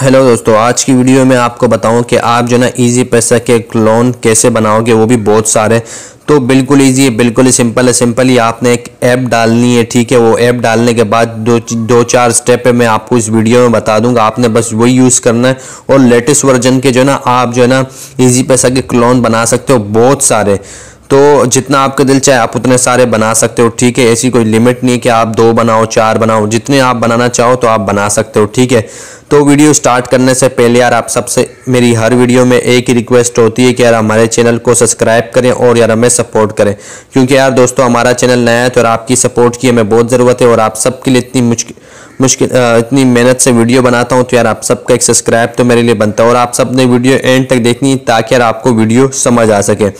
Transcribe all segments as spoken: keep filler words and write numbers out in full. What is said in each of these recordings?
Hello दोस्तों, आज की वीडियो में आपको बताऊं कि आप जो ना इजी पैसा के क्लोन कैसे बनाओगे, वो भी बहुत सारे। तो बिल्कुल इजी है, बिल्कुल ही सिंपल है। सिंपल ही आपने एक ऐप डालनी है, ठीक है। वो ऐप डालने के बाद दो दो चार स्टेप है, मैं आपको इस वीडियो में बता दूंगा। आपने बस वही यूज़ करना है और लेटेस्ट वर्जन के जो ना आप जो ना इजी पैसा के क्लोन बना सकते हो बहुत सारे। तो जितना आपका दिल चाहे आप उतने सारे बना सकते हो, ठीक है। ऐसी कोई लिमिट नहीं है कि आप दो बनाओ, चार बनाओ, जितने आप बनाना चाहो तो आप बना सकते हो, ठीक है। तो वीडियो स्टार्ट करने से पहले यार आप सबसे मेरी हर वीडियो में एक ही रिक्वेस्ट होती है कि यार हमारे चैनल को सब्सक्राइब करें और यार हमें सपोर्ट करें, क्योंकि यार दोस्तों हमारा चैनल नया है तो आपकी सपोर्ट की हमें बहुत ज़रूरत है। और आप सबके लिए इतनी मुश्किल मुश्किल इतनी मेहनत से वीडियो बनाता हूँ, तो यार आप सबका एक सब्सक्राइब तो मेरे लिए बनता है। और आप सबने वीडियो एंड तक देखनी है ताकि यार आपको वीडियो समझ आ सके।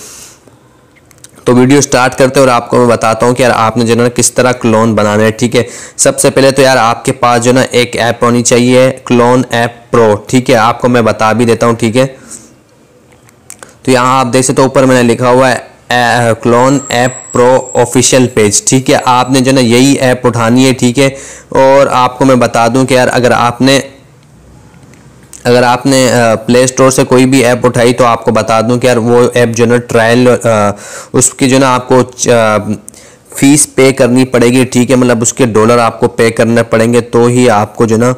तो वीडियो स्टार्ट करते हैं और आपको मैं बताता हूँ कि यार आपने जो है ना किस तरह क्लोन बनाना है, ठीक है। सबसे पहले तो यार आपके पास जो ना एक ऐप होनी चाहिए, क्लोन ऐप प्रो, ठीक है। आपको मैं बता भी देता हूँ, ठीक है। तो यहाँ आप देख सकते हो ऊपर मैंने लिखा हुआ है clone app pro official page, ठीक है। आपने जो ना यही ऐप उठानी है, ठीक है। और आपको मैं बता दूँ कि यार अगर आपने अगर आपने प्ले स्टोर से कोई भी ऐप उठाई तो आपको बता दूं कि यार वो ऐप जो ना ट्रायल उसकी जो ना आपको फीस पे करनी पड़ेगी, ठीक है। मतलब उसके डॉलर आपको पे करने पड़ेंगे तो ही आपको जो ना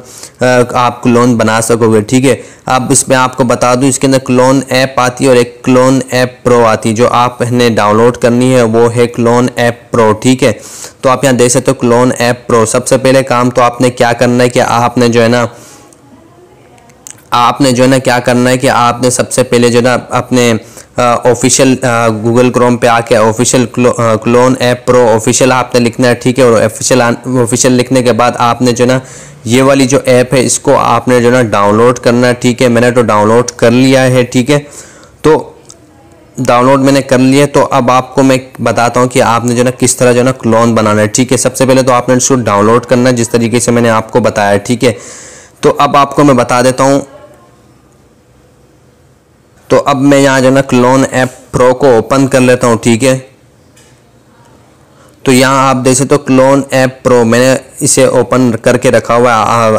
आप क्लोन बना सकोगे, ठीक है। अब इसमें आपको बता दूं इसके अंदर क्लोन ऐप आती है और एक क्लोन ऐप प्रो आती है। जो आपने डाउनलोड करनी है वो है क्लोन ऐप प्रो, ठीक है। तो आप यहाँ देख सकते हो क्लोन ऐप प्रो। सबसे पहले काम तो आपने क्या करना है कि आपने जो है ना आपने जो है ना क्या करना है कि आपने सबसे पहले जो है ना अपने ऑफिशियल गूगल क्रोम पे आके official clone app pro official आपने लिखना है, ठीक है। और ऑफिशियल ऑफिशियल लिखने के बाद आपने जो है ना ये वाली जो ऐप है इसको आपने जो है ना डाउनलोड करना है, ठीक है। मैंने तो डाउनलोड कर लिया है, ठीक है। तो डाउनलोड मैंने कर लिया, तो अब आपको मैं बताता हूँ कि आपने जो है ना किस तरह जो है ना क्लोन बनाना है, ठीक है। सबसे पहले तो आपने इसको डाउनलोड करना है जिस तरीके से मैंने आपको बताया, ठीक है। तो अब आपको मैं बता देता हूँ। तो अब मैं यहाँ जो है ना क्लोन ऐप प्रो को ओपन कर लेता हूँ, ठीक है। तो यहाँ आप देख सकते हो क्लोन ऐप प्रो मैंने इसे ओपन करके रखा हुआ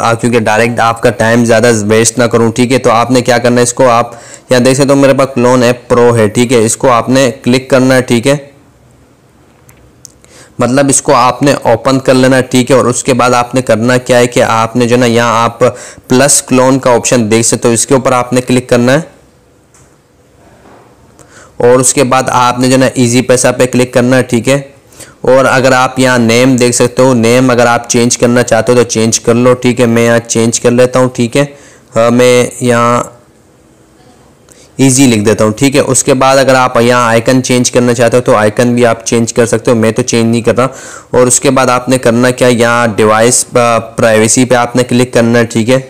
है क्योंकि डायरेक्ट आपका टाइम ज़्यादा वेस्ट ना करूँ, ठीक है। तो आपने क्या करना है, इसको आप यहाँ देख सकते हो मेरे पास क्लोन ऐप प्रो है, ठीक है। इसको आपने क्लिक करना है, ठीक है। मतलब इसको आपने ओपन कर लेना, ठीक है। और उसके बाद आपने करना क्या है कि आपने जो है ना यहाँ आप प्लस क्लोन का ऑप्शन देख सकते हो, इसके ऊपर आपने क्लिक करना है। और उसके बाद आपने जो ना इजी पैसा पे क्लिक करना है, ठीक है। और अगर आप यहाँ नेम देख सकते हो, नेम अगर आप चेंज करना चाहते हो तो चेंज कर लो, ठीक है। मैं यहाँ चेंज कर लेता हूँ, ठीक है। मैं यहाँ इजी लिख देता हूँ, ठीक है। उसके बाद अगर आप यहाँ आइकन चेंज करना चाहते हो तो आइकन भी आप चेंज कर सकते हो, मैं तो चेंज नहीं कर रहा। और उसके बाद आपने करना क्या, यहाँ डिवाइस प्राइवेसी पे आपने क्लिक करना है, ठीक है।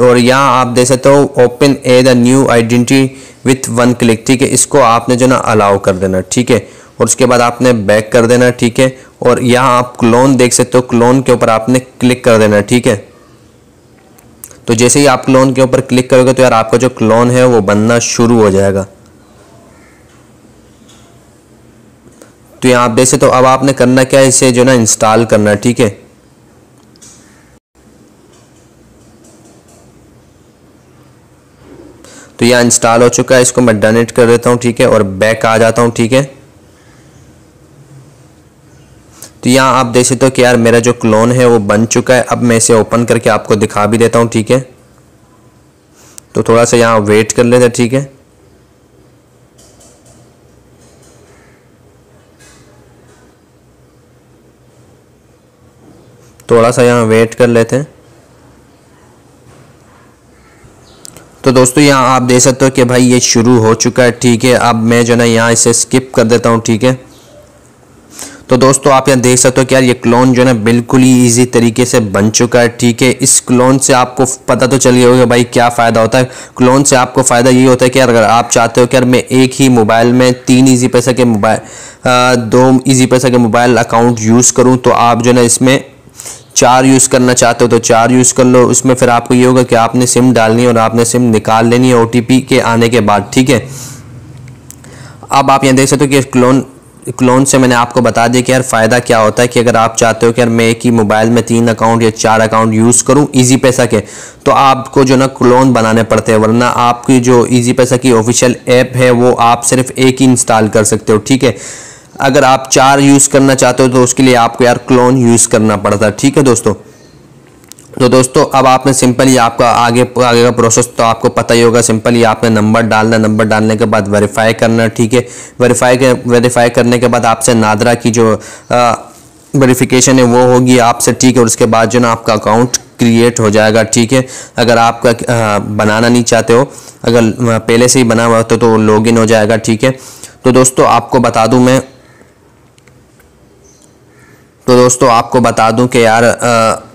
और यहाँ आप देख सकते हो open a the new identity with one click, ठीक है। इसको आपने जो ना अलाउ कर देना, ठीक है। और उसके बाद आपने बैक कर देना, ठीक है। और यहाँ आप क्लोन देख सकते हो, क्लोन के ऊपर आपने क्लिक कर देना, ठीक है। तो जैसे ही आप क्लोन के ऊपर क्लिक करोगे तो यार आपका जो क्लोन है वो बनना शुरू हो जाएगा। तो यहाँ आप देख सकते हो अब आपने करना क्या है, इसे जो ना इंस्टॉल करना, ठीक है। तो यह इंस्टॉल हो चुका है, इसको मैं डन इट कर देता हूँ, ठीक है। और बैक आ जाता हूँ, ठीक है। तो यहाँ आप देख सकते हो कि यार मेरा जो क्लोन है वो बन चुका है। अब मैं इसे ओपन करके आपको दिखा भी देता हूँ, ठीक है। तो थोड़ा सा यहाँ वेट कर लेते हैं, ठीक है। थोड़ा सा यहाँ वेट कर लेते हैं। तो दोस्तों यहाँ आप देख सकते हो कि भाई ये शुरू हो चुका है, ठीक है। अब मैं जो ना यहाँ इसे स्किप कर देता हूँ, ठीक है। तो दोस्तों आप यहाँ देख सकते हो कि यार ये क्लोन जो ना बिल्कुल ही इजी तरीके से बन चुका है, ठीक है। इस क्लोन से आपको पता तो चल गया होगा भाई क्या फ़ायदा होता है। क्लोन से आपको फ़ायदा ये होता है कि यार अगर आप चाहते हो कि यार मैं एक ही मोबाइल में तीन इजी पैसा के मोबाइल दो इजी पैसा के मोबाइल अकाउंट यूज़ करूँ, तो आप जो ना इसमें चार यूज़ करना चाहते हो तो चार यूज़ कर लो। उसमें फिर आपको ये होगा कि आपने सिम डालनी है और आपने सिम निकाल लेनी है ओ टी पी के आने के बाद, ठीक है। अब आप यहाँ देख सकते हो कि क्लोन क्लोन से मैंने आपको बता दिया कि यार फ़ायदा क्या होता है कि अगर आप चाहते हो कि यार मैं एक ही मोबाइल में तीन अकाउंट या चार अकाउंट यूज़ करूं इजी पैसा के, तो आपको जो ना क्लोन बनाने पड़ते हैं, वरना आपकी जो इजी पैसा की ऑफिशियल ऐप है वो आप सिर्फ एक ही इंस्टॉल कर सकते हो। ठीक है, अगर आप चार यूज़ करना चाहते हो तो उसके लिए आपको यार क्लोन यूज़ करना पड़ता है। ठीक है दोस्तों, तो दोस्तों अब आपने सिंपल ही आपका आगे आगे का प्रोसेस तो आपको पता ही होगा। सिंपल ही आपने नंबर डालना, नंबर डालने के बाद वेरीफाई करना। ठीक है, वेरीफाई वेरीफाई करने के बाद आपसे नादरा की जो वेरिफिकेशन है वो होगी आपसे। ठीक है, और उसके बाद जो ना आपका अकाउंट क्रिएट हो जाएगा। ठीक है, अगर आपका आ, बनाना नहीं चाहते हो, अगर पहले से ही बना हुआ होता तो लॉग इन हो जाएगा। ठीक है, तो दोस्तों आपको बता दूँ मैं तो दोस्तों आपको बता दूँ कि यार आ,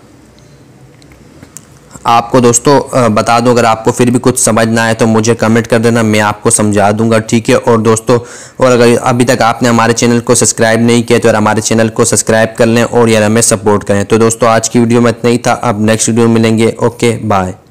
आपको दोस्तों बता दूं, अगर आपको फिर भी कुछ समझ ना आए तो मुझे कमेंट कर देना, मैं आपको समझा दूंगा। ठीक है, और दोस्तों और अगर अभी तक आपने हमारे चैनल को सब्सक्राइब नहीं किया तो यार हमारे चैनल को सब्सक्राइब कर लें और यार हमें सपोर्ट करें। तो दोस्तों आज की वीडियो में इतना ही था, अब नेक्स्ट वीडियो में मिलेंगे। Okay, bye.